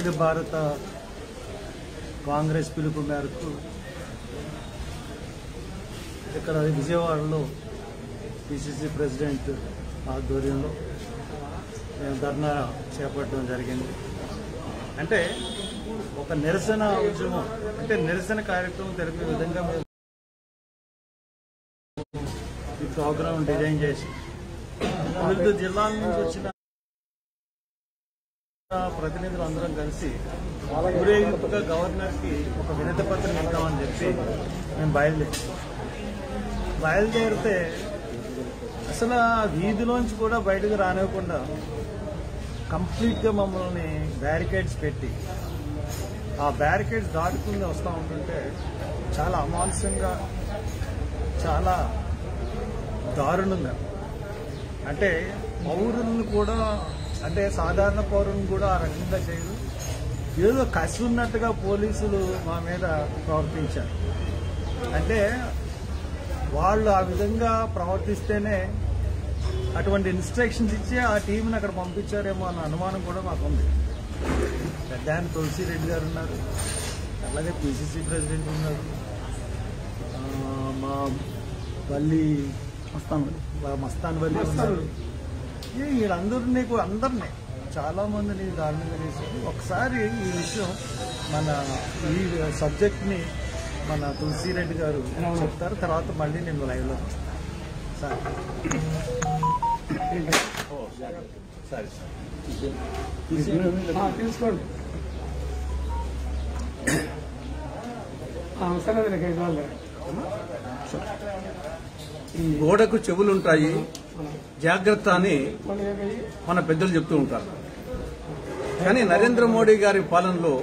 అఖిల భారత కాంగ్రెస్ పిలుపు మేరకు ఇక్కడ విజయవాడలో PCC ప్రెసిడెంట్ ఆధ్వర్యంలో మేము ధర్నా చేపట్టడం జరిగింది. అంటే ఒక నిరసన ఉద్యమం, అంటే నిరసన కార్యక్రమం జరిపే విధంగా మేము ఈ ప్రోగ్రాం డిజైన్ చేసి వివిధ జిల్లాల నుంచి వచ్చిన ప్రతినిధులు అందరం కలిసి ఊరేగింపుగా గవర్నర్కి ఒక వినతి పత్రం ఇద్దామని చెప్పి మేము బయలుదేరితే అసలు ఆ వీధిలోంచి కూడా బయటకు రానివ్వకుండా కంప్లీట్గా మమ్మల్ని బ్యారికేడ్స్ పెట్టి ఆ బ్యారికేడ్స్ దాటుకుని వస్తూ ఉంటుంటే చాలా అమానుషంగా, చాలా దారుణంగా, అంటే పౌరులను కూడా, అంటే సాధారణ పౌరులను కూడా ఆ రకంగా చేయదు, ఏదో కసి ఉన్నట్టుగా పోలీసులు మా మీద ప్రవర్తించారు. అంటే వాళ్ళు ఆ విధంగా ప్రవర్తిస్తేనే అటువంటి ఇన్స్ట్రక్షన్స్ ఇచ్చి ఆ టీంని అక్కడ పంపించారేమో అన్న అనుమానం కూడా మాకు ఉంది. పెద్ద ఆయన తులసి రెడ్డి గారు ఉన్నారు, అలాగే PCC ప్రెసిడెంట్ ఉన్నారు, మా వల్లి మస్తాన్ వల్లి ఉన్నారు. వీళ్ళందరినీ కూడా అందరినీ చాలామందిని దారుణంగా చేశారు. ఒకసారి ఈ విషయం మన ఈ సబ్జెక్ట్ని మన తులసి రెడ్డి గారు చెప్తారు, తర్వాత మళ్ళీ నేను లైవ్లో సార్ సరే సార్ తెలుసుకోండి. గోడకు చెవులుంటాయి, జాగ్రత్త అని మన పెద్దలు చెప్తూ ఉంటారు. కానీ నరేంద్ర మోడీ గారి పాలనలో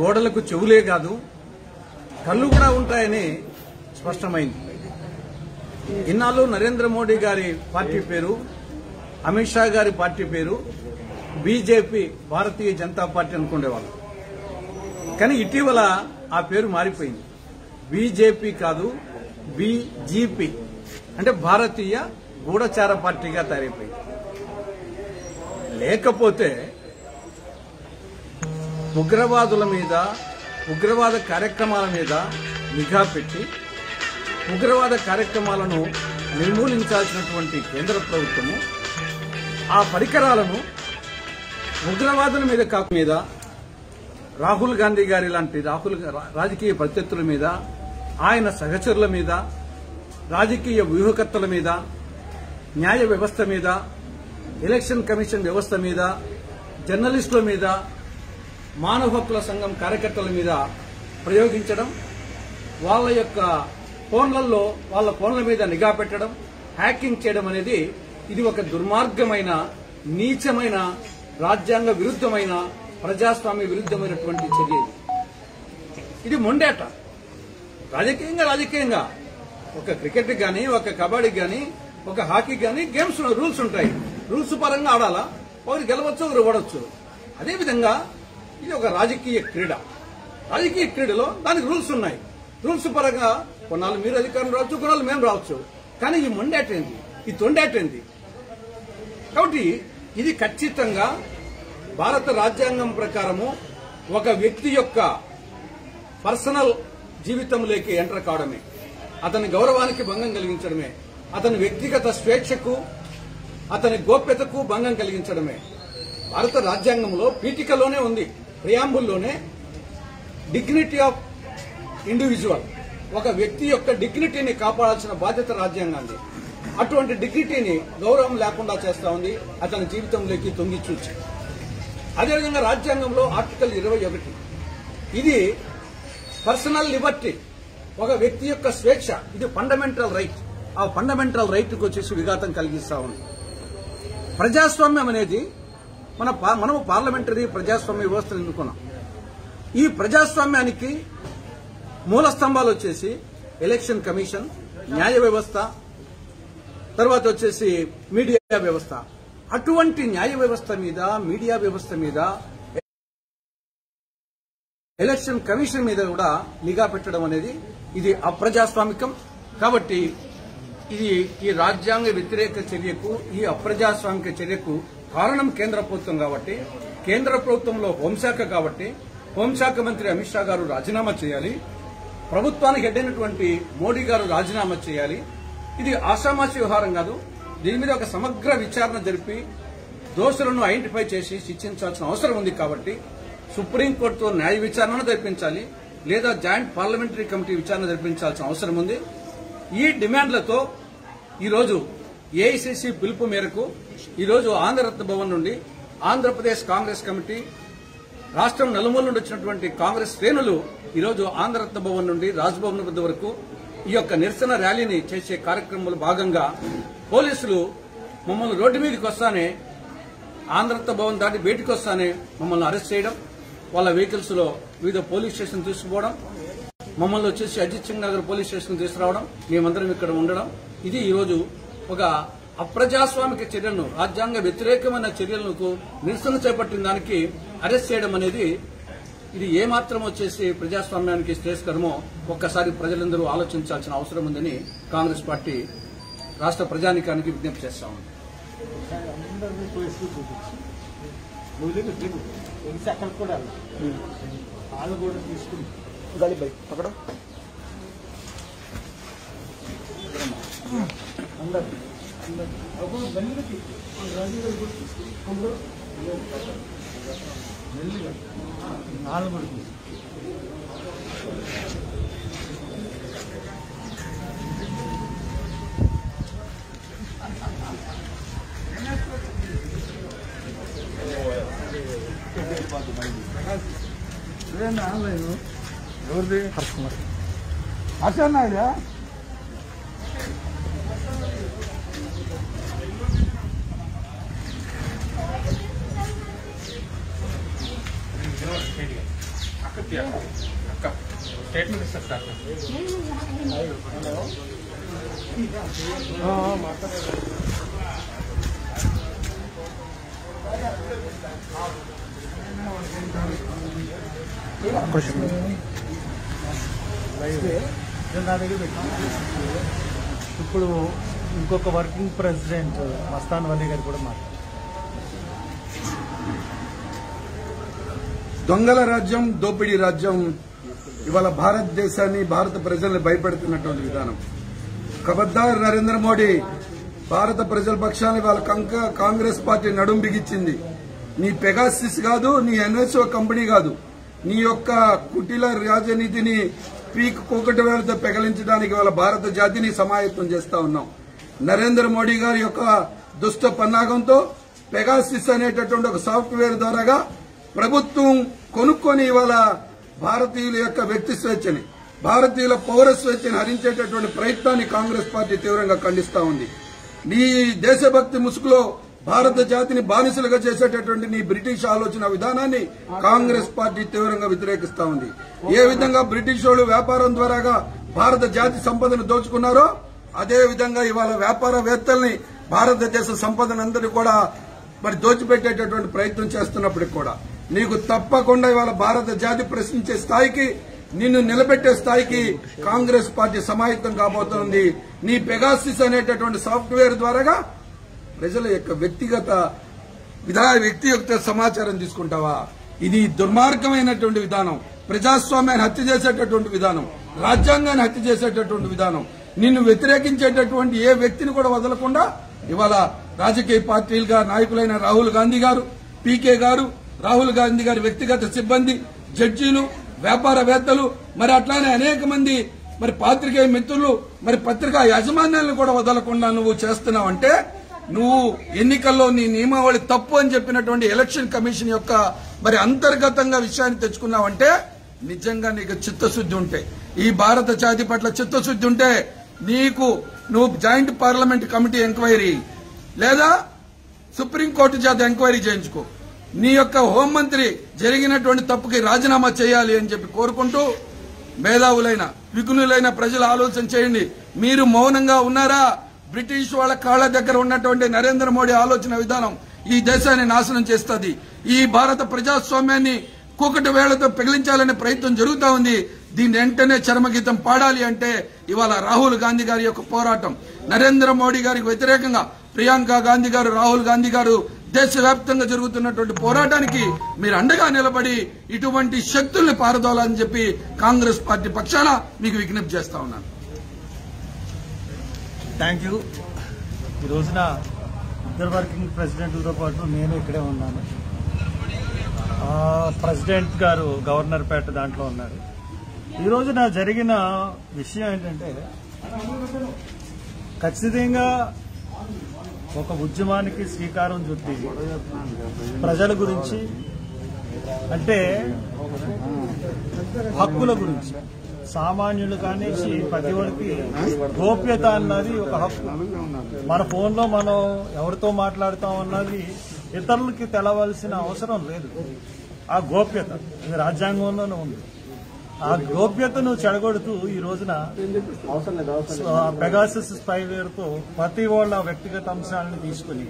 గోడలకు చెవులే కాదు, కళ్ళు కూడా ఉంటాయని స్పష్టమైంది. ఇన్నాళ్ళు నరేంద్ర మోడీ గారి పార్టీ పేరు, అమిత్ షా గారి పార్టీ పేరు BJP, భారతీయ జనతా పార్టీ అనుకునేవాళ్ళు. కానీ ఇటీవల ఆ పేరు మారిపోయింది. BJP కాదు, BGP, అంటే భారతీయ గూఢచార పార్టీగా తయారైపోయింది. లేకపోతే ఉగ్రవాదుల మీద, ఉగ్రవాద కార్యక్రమాల మీద నిఘా పెట్టి ఉగ్రవాద కార్యక్రమాలను నిర్మూలించాల్సినటువంటి కేంద్ర ప్రభుత్వము ఆ పరికరాలను ఉగ్రవాదుల మీద కాకుండా రాహుల్ గాంధీ గారి లాంటి రాజకీయ ప్రత్యర్థుల మీద, ఆయన సహచరుల మీద, రాజకీయ వ్యూహకర్తల మీద, న్యాయ వ్యవస్థ మీద, ఎలక్షన్ కమిషన్ వ్యవస్థ మీద, జర్నలిస్టుల మీద, మానవ హక్కుల సంఘం కార్యకర్తల మీద ప్రయోగించడం, వాళ్ళ యొక్క ఫోన్లలో వాళ్ళ ఫోన్ల మీద నిఘా పెట్టడం, హ్యాకింగ్ చేయడం అనేది ఇది ఒక దుర్మార్గమైన, నీచమైన, రాజ్యాంగ విరుద్ధమైన, ప్రజాస్వామ్య విరుద్ధమైనటువంటి చర్య. ఇది మొండేట. రాజకీయంగా ఒక క్రికెట్ కానీ, ఒక కబడ్డీ కానీ, ఒక హాకీ కానీ గేమ్స్ రూల్స్ ఉంటాయి. రూల్స్ పరంగా ఆడాలా, ఒకరు గెలవచ్చు, ఒకరు ఓడవచ్చు. అదేవిధంగా ఇది ఒక రాజకీయ క్రీడ. రాజకీయ క్రీడలో దానికి రూల్స్ ఉన్నాయి. రూల్స్ పరంగా కొన్నాళ్ళు మీరు అధికారం రావచ్చు, కొన్నాళ్ళు మేము రావచ్చు. కానీ ఈ మొండేటైంది, ఈ తొండేటైంది. కాబట్టి ఇది ఖచ్చితంగా భారత రాజ్యాంగం ప్రకారము ఒక వ్యక్తి యొక్క పర్సనల్ జీవితంలోకి ఎంటర్ కావడమే, అతని గౌరవానికి భంగం కలిగించడమే, అతని వ్యక్తిగత స్వేచ్ఛకు, అతని గోప్యతకు భంగం కలిగించడమే. భారత రాజ్యాంగంలో పీఠికలోనే ఉంది, ప్రియాంబుల్లోనే డిగ్నిటీ ఆఫ్ ఇండివిజువల్, ఒక వ్యక్తి యొక్క డిగ్నిటీని కాపాడాల్సిన బాధ్యత రాజ్యాంగాన్ని. అటువంటి డిగ్నిటీని గౌరవం లేకుండా చేస్తా ఉంది అతని జీవితంలోకి తొంగి చూచి. అదేవిధంగా రాజ్యాంగంలో ఆర్టికల్ 21 ఇది పర్సనల్ లిబర్టీ, ఒక వ్యక్తి యొక్క స్వేచ్ఛ, ఇది ఫండమెంటల్ రైట్. ఆ ఫండమెంటల్ రైట్కి వచ్చేసి విఘాతం కలిగిస్తా ఉంది. ప్రజాస్వామ్యం అనేది మనము పార్లమెంటరీ ప్రజాస్వామ్య వ్యవస్థను ఎన్నుకున్నాం. ఈ ప్రజాస్వామ్యానికి మూల స్తంభాలు వచ్చేసి ఎలక్షన్ కమిషన్, న్యాయ వ్యవస్థ, తర్వాత వచ్చేసి మీడియా వ్యవస్థ. అటువంటి న్యాయ వ్యవస్థ మీద, మీడియా వ్యవస్థ మీద, ఎలక్షన్ కమిషన్ మీద కూడా నిఘా పెట్టడం అనేది ఇది అప్రజాస్వామికం. కాబట్టి ఇది ఈ రాజ్యాంగ వ్యతిరేక చర్యకు, ఈ అప్రజాస్వామిక చర్యకు కారణం కేంద్ర ప్రభుత్వం కాబట్టి కేంద్ర ప్రభుత్వంలో హోంశాఖ కాబట్టి హోంశాఖ మంత్రి అమిత్ షా గారు రాజీనామా చేయాలి, ప్రభుత్వానికి హెడ్ అయినటువంటి మోడీ గారు రాజీనామా చేయాలి. ఇది ఆషామాషి వ్యవహారం కాదు. దీని మీద ఒక సమగ్ర విచారణ జరిపి దోషులను ఐడెంటిఫై చేసి శిక్షించాల్సిన అవసరం ఉంది. కాబట్టి సుప్రీంకోర్టుతో న్యాయ విచారణను జరిపించాలి, లేదా జాయింట్ పార్లమెంటరీ కమిటీ విచారణ జరిపించాల్సిన అవసరం ఉంది. ఈ డిమాండ్లతో ఈరోజు ఏఐసీసీ పిలుపు మేరకు ఈరోజు ఆంధ్రరత్న భవన్ నుండి ఆంధ్రప్రదేశ్ కాంగ్రెస్ కమిటీ, రాష్టం నలుమూల నుండి వచ్చినటువంటి కాంగ్రెస్ శ్రేణులు ఈరోజు ఆంధ్రరత్న భవన్ నుండి రాజ్భవన్ వద్ద వరకు ఈ యొక్క నిరసన ర్యాలీని చేసే కార్యక్రమంలో భాగంగా పోలీసులు మమ్మల్ని రోడ్డు మీదకి వస్తానే, ఆంధ్రరత్న భవన్ దాటి బయటకు వస్తానే మమ్మల్ని అరెస్ట్ చేయడం, వాళ్ళ వెహికల్స్ లో వివిధ పోలీస్ స్టేషన్ తీసుకుపోవడం, మమ్మల్ని వచ్చేసి అజిత్ సింగ్ నగర్ పోలీస్ స్టేషన్ తీసుకురావడం, మేమందరం ఇక్కడ ఉండడం, ఇది ఈరోజు ఒక అప్రజాస్వామిక చర్యలను, రాజ్యాంగ వ్యతిరేకమైన చర్యలకు నిరసన చేపట్టిన దానికి అరెస్ట్ చేయడం అనేది ఇది ఏమాత్రం వచ్చేసి ప్రజాస్వామ్యానికి శ్రేయస్కరమో ఒక్కసారి ప్రజలందరూ ఆలోచించాల్సిన అవసరం ఉందని కాంగ్రెస్ పార్టీ రాష్ట ప్రజానికానికి విజ్ఞప్తి చేస్తా ఉంది. ఎవరిది అసన్నాయిదా ఇప్పుడు ఇంకొక వర్కింగ్ ప్రెసిడెంట్ మస్తాన్ వల్లి గారు కూడా మాట్లాడారు. దొంగల రాజ్యం, దోపిడీ రాజ్యం ఇవాళ భారతదేశాన్ని, భారత ప్రజల్ని భయపెడుతున్నటువంటి విధానం. కబద్దార్ నరేంద్ర మోడీ భారత ప్రజల పక్షాన్ని వాళ్ళ కాంగ్రెస్ పార్టీ నడుం బిగించింది. నీ పెగాసిస్ కాదు, నీ ఎన్ఎస్ఓ కంపెనీ కాదు, నీ యొక్క కుటిల రాజనీతిని పీక్ కూకటి వేలతో పెగలించడానికి వాళ్ళ భారత జాతిని సమాయత్తం చేస్తా ఉన్నాం. నరేంద్ర మోడీ గారి యొక్క దుష్ట పన్నాగంతో పెగాసిస్ అనేటటువంటి ఒక సాఫ్ట్వేర్ ద్వారాగా ప్రభుత్వం కొనుక్కొని ఇవాళ భారతీయుల యొక్క వ్యక్తి స్వేచ్ఛని, భారతీయుల పౌర స్వేచ్ఛని హరించేటటువంటి ప్రయత్నాన్ని కాంగ్రెస్ పార్టీ తీవ్రంగా ఖండిస్తా ఉంది. నీ దేశభక్తి ముసుగులో భారత జాతిని బానిసలుగా చేసేటటువంటి నీ బ్రిటిష్ ఆలోచన విధానాన్ని కాంగ్రెస్ పార్టీ తీవ్రంగా వ్యతిరేకిస్తా ఉంది. ఏ విధంగా బ్రిటిష్ వాళ్ళు వ్యాపారం ద్వారాగా భారత జాతి సంపదను దోచుకున్నారో అదే విధంగా ఇవాళ వ్యాపారవేత్తల్ని భారతదేశ సంపదనందరినీ కూడా మరి దోచిపెట్టేటటువంటి ప్రయత్నం చేస్తున్నప్పటికి కూడా నీకు తప్పకుండా ఇవాళ భారత జాతి ప్రశ్నించే స్థాయికి, నిన్ను నిలబెట్టే స్థాయికి కాంగ్రెస్ పార్టీ సమాయత్తం కాబోతోంది. నీ పెగాసిస్ అనేటటువంటి సాఫ్ట్వేర్ ద్వారాగా ప్రజల యొక్క వ్యక్తి యొక్క సమాచారం తీసుకుంటావా? ఇది దుర్మార్గమైనటువంటి విధానం, ప్రజాస్వామ్యాన్ని హత్య చేసేటటువంటి విధానం, రాజ్యాంగాన్ని హత్య చేసేటటువంటి విధానం. నిన్ను వ్యతిరేకించేటటువంటి ఏ వ్యక్తిని కూడా వదలకుండా ఇవాళ రాజకీయ పార్టీలుగా నాయకులైన రాహుల్ గాంధీ గారు, పీకే గారు, రాహుల్ గాంధీ గారి వ్యక్తిగత సిబ్బంది, జడ్జీలు, వ్యాపారవేత్తలు, మరి అట్లానే అనేక మంది మరి పాత్రికేయ మిత్రులు, మరి పత్రికా యాజమాన్యాలను కూడా వదలకుండా నువ్వు చేస్తున్నావంటే నువ్వు ఎన్నికల్లో నీ నియమావళి తప్పు అని చెప్పినటువంటి ఎలక్షన్ కమిషన్ యొక్క మరి అంతర్గతంగా విషయాన్ని తెచ్చుకున్నావంటే నిజంగా నీకు చిత్తశుద్ది ఉంటే, ఈ భారత జాతి పట్ల చిత్తశుద్ది ఉంటే నువ్వు జాయింట్ పార్లమెంట్ కమిటీ ఎంక్వైరీ లేదా సుప్రీంకోర్టు చేత ఎంక్వైరీ చేయించుకో. నీ యొక్క హోంమంత్రి జరిగినటువంటి తప్పుకి రాజీనామా చేయాలి అని చెప్పి కోరుకుంటూ, మేధావులైన విఘ్నులైన ప్రజలు ఆలోచన చేయండి. మీరు మౌనంగా ఉన్నారా? బ్రిటిష్ వాళ్ళ కాళ్ళ దగ్గర ఉన్నటువంటి నరేంద్ర మోడీ ఆలోచన విధానం ఈ దేశాన్ని నాశనం చేస్తుంది. ఈ భారత ప్రజాస్వామ్యాన్ని కూకటి వేళ్లతో పెగిలించాలనే ప్రయత్నం జరుగుతా ఉంది. దీన్ని వెంటనే చరమగీతం పాడాలి అంటే ఇవాళ రాహుల్ గాంధీ గారి యొక్క పోరాటం, నరేంద్ర మోడీ గారికి వ్యతిరేకంగా ప్రియాంక గాంధీ గారు, రాహుల్ గాంధీ గారు దేశవ్యాప్తంగా జరుగుతున్నటువంటి పోరాటానికి మీరు అండగా నిలబడి ఇటువంటి శక్తుల్ని పారదోలాలని చెప్పి కాంగ్రెస్ పార్టీ పక్షాన మీకు విజ్ఞప్తి చేస్తా ఉన్నాను. థాంక్యూ. ఈ రోజున ఇద్దరు వర్కింగ్ ప్రెసిడెంట్లతో పాటు నేను ఇక్కడే ఉన్నాను. ప్రెసిడెంట్ గారు గవర్నర్పేట దాంట్లో ఉన్నారు. ఈ రోజున జరిగిన విషయం ఏంటంటే ఖచ్చితంగా ఒక ఉద్యమానికి శ్రీకారం చుట్టి ప్రజల గురించి అంటే హక్కుల గురించి సామాన్యులు కానీ ప్రతి ఒక్కరికి గోప్యత అన్నది ఒక హక్కు. మన ఫోన్లో మనం ఎవరితో మాట్లాడుతాం అన్నది ఇతరులకి తెలవాల్సిన అవసరం లేదు. ఆ గోప్యత ఇది రాజ్యాంగంలోనే ఉంది. ఆ గోప్యతను చెడగొడుతూ ఈ రోజున పెగాసస్ స్పైవేర్తో ప్రతి వాళ్ళ వ్యక్తిగత అంశాలను తీసుకుని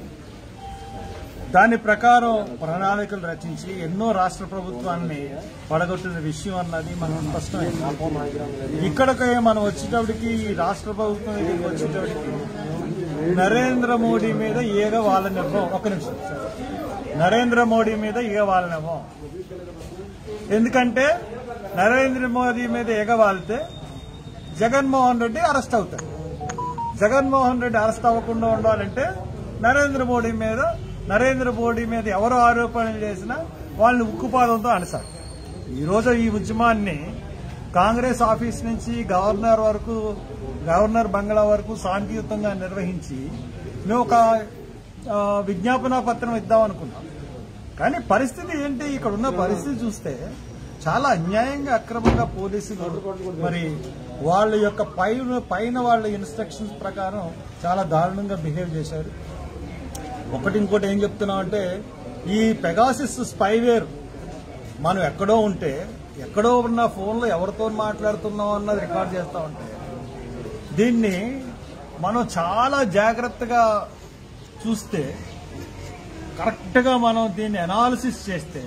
దాని ప్రకారం ప్రణాళికలు రచించి ఎన్నో రాష్ట్ర ప్రభుత్వాన్ని పడగొట్టిన విషయం అన్నది మనం స్పష్టమైంది. ఇక్కడికి మనం వచ్చేటప్పటికి ఈ రాష్ట్ర ప్రభుత్వం ఇక్కడికి వచ్చేటప్పటికి నరేంద్ర మోడీ మీద ఏదో వాళ్ళ నిర్ణయం, ఒక నిమిషం, నరేంద్ర మోడీ మీద ఏ వాళ్ళ నిర్ణయం, ఎందుకంటే నరేంద్ర మోదీ మీద ఎగవాలితే జగన్మోహన్ రెడ్డి అరెస్ట్ అవుతాడు. జగన్మోహన్ రెడ్డి అరెస్ట్ అవ్వకుండా ఉండాలంటే నరేంద్ర మోడీ మీద ఎవరు ఆరోపణలు చేసినా వాళ్ళని ఉక్కుపాదంతో అణసారు. ఈరోజు ఈ ఉద్యమాన్ని కాంగ్రెస్ ఆఫీస్ నుంచి గవర్నర్ బంగ్లా వరకు శాంతియుతంగా నిర్వహించి మేము ఒక విజ్ఞాపన పత్రం ఇద్దామనుకున్నాం. కానీ పరిస్థితి ఏంటి, ఇక్కడ ఉన్న పరిస్థితి చూస్తే చాలా అన్యాయంగా అక్రమంగా పోలీసులు మరి వాళ్ళ యొక్క పైన వాళ్ళ ఇన్స్ట్రక్షన్స్ ప్రకారం చాలా దారుణంగా బిహేవ్ చేశారు. ఇంకోటి ఏం చెప్తున్నామంటే ఈ పెగాసిస్ స్పైవేర్ మనం ఎక్కడో ఉంటే ఎక్కడో ఉన్న ఫోన్లో ఎవరితో మాట్లాడుతున్నాం అన్నది రికార్డ్ చేస్తూ ఉంటే దీన్ని మనం చాలా జాగ్రత్తగా చూస్తే కరెక్ట్గా మనం దీన్ని అనాలిసిస్ చేస్తే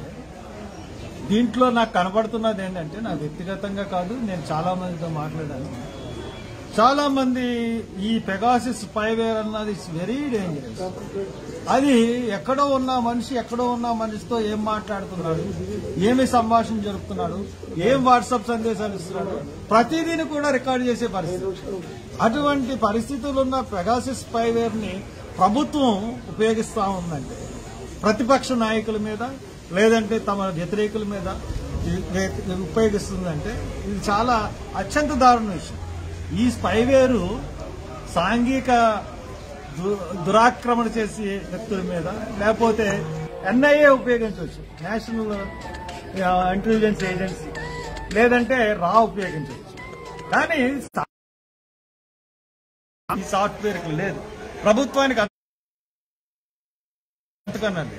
దీంట్లో నాకు కనబడుతున్నది ఏంటంటే, నా వ్యక్తిగతంగా కాదు, నేను చాలామందితో మాట్లాడాను, చాలామంది ఈ పెగాసిస్ స్పైవేర్ అన్నది ఇట్స్ వెరీ డేంజరస్. అది ఎక్కడో ఉన్న మనిషితో ఏం మాట్లాడుతున్నాడు, ఏమి సంభాషణ జరుపుతున్నాడు, ఏం వాట్సాప్ సందేశాలు ఇస్తున్నాడు, ప్రతిదీని కూడా రికార్డు చేసే పరిస్థితి. అటువంటి పరిస్థితులు ఉన్న పెగాసిస్ స్పైవేర్ ని ప్రభుత్వం ఉపయోగిస్తూ ఉందంటే ప్రతిపక్ష నాయకుల మీద లేదంటే తమ వ్యతిరేకుల మీద ఉపయోగిస్తుందంటే ఇది చాలా అత్యంత దారుణ విషయం. ఈ స్పైవేరు సాంఘిక దురాక్రమణ చేసే వ్యక్తుల మీద లేకపోతే ఎన్ఐఏ ఉపయోగించవచ్చు, నేషనల్ ఇంటెలిజెన్స్ ఏజెన్సీ, లేదంటే రా ఉపయోగించవచ్చు. కానీ ఈ సాఫ్ట్వేర్కి లేదు, ప్రభుత్వానికి అంతకన్నాండి.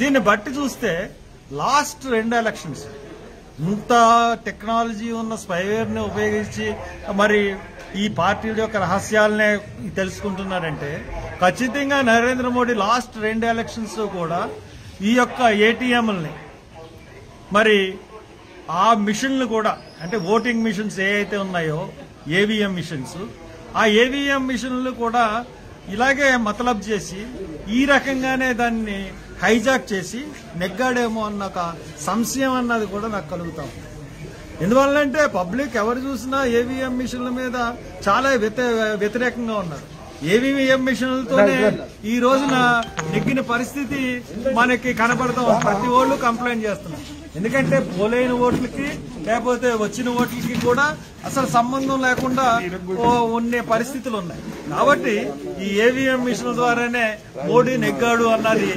దీన్ని బట్టి చూస్తే లాస్ట్ 2 ఎలక్షన్స్ ఇంత టెక్నాలజీ ఉన్న స్పైవేర్ని ఉపయోగించి మరి ఈ పార్టీల యొక్క రహస్యాలనే తెలుసుకుంటున్నారంటే ఖచ్చితంగా నరేంద్ర మోడీ లాస్ట్ 2 ఎలక్షన్స్ కూడా ఈ యొక్క ఏటీఎంలని మరి ఆ మిషన్లు కూడా అంటే ఓటింగ్ మిషన్స్ ఏవైతే ఉన్నాయో ఏవిఎం మిషన్స్, ఆ ఏవిఎం మిషన్లు కూడా ఇలాగే మతలబ్ చేసి ఈ రకంగానే దాన్ని హైజాక్ చేసి నెగ్గాడేమో అన్న ఒక సంశయం అన్నది కూడా నాకు కలుగుతాం. ఎందువల్లంటే పబ్లిక్ ఎవరు చూసినా ఏవిఎం మిషన్ల మీద చాలా వ్యతిరేకంగా ఉన్నారు. ఏవిఎం మిషన్లతోనే ఈ రోజున నెగ్గిన పరిస్థితి మనకి కనపడతాం. ప్రతి ఓళ్ళు కంప్లైంట్ చేస్తున్నాం. ఎందుకంటే పోలైన ఓట్లకి లేకపోతే వచ్చిన ఓట్లకి కూడా అసలు సంబంధం లేకుండా ఉండే పరిస్థితులు ఉన్నాయి. కాబట్టి ఈ ఏవిఎం మిషన్ ద్వారానే మోడీ నెగ్గాడు అన్నది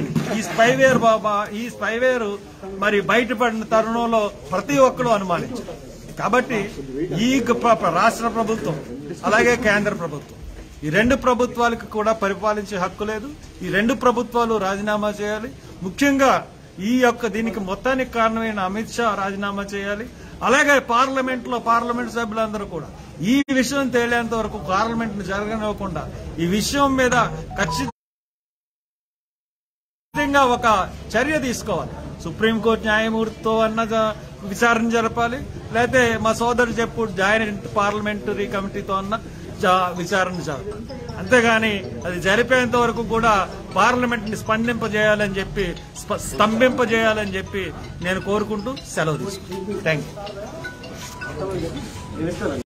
ఈ స్పైవేర్ మరి బయటపడిన తరుణంలో ప్రతి ఒక్కరు అనుమానించారు. కాబట్టి ఈ రాష్ట్ర ప్రభుత్వం అలాగే కేంద్ర ప్రభుత్వం ఈ 2 ప్రభుత్వాలకు కూడా పరిపాలించే హక్కు లేదు. ఈ 2 ప్రభుత్వాలు రాజీనామా చేయాలి. ముఖ్యంగా ఈ యొక్క దీనికి మొత్తానికి కారణమైన అమిత్ షా రాజీనామా చేయాలి. అలాగే పార్లమెంట్లో పార్లమెంట్ సభ్యులందరూ కూడా ఈ విషయం తేలేంత వరకు పార్లమెంట్ ను జరగనివ్వకుండా ఈ విషయం మీద ఖచ్చితంగా ఒక చర్య తీసుకోవాలి. సుప్రీంకోర్టు న్యాయమూర్తితో అన్న విచారణ జరపాలి, లేకపోతే మా సోదరు చెప్పు జాయింట్ పార్లమెంటరీ కమిటీతో అన్న విచారణ చాలు. అంతేగాని అది జరిపేంత వరకు కూడా పార్లమెంట్ని స్పందింపజేయాలని చెప్పి స్తంభింపజేయాలని చెప్పి నేను కోరుకుంటూ సెలవు తీసుకుంటాను. Thank you.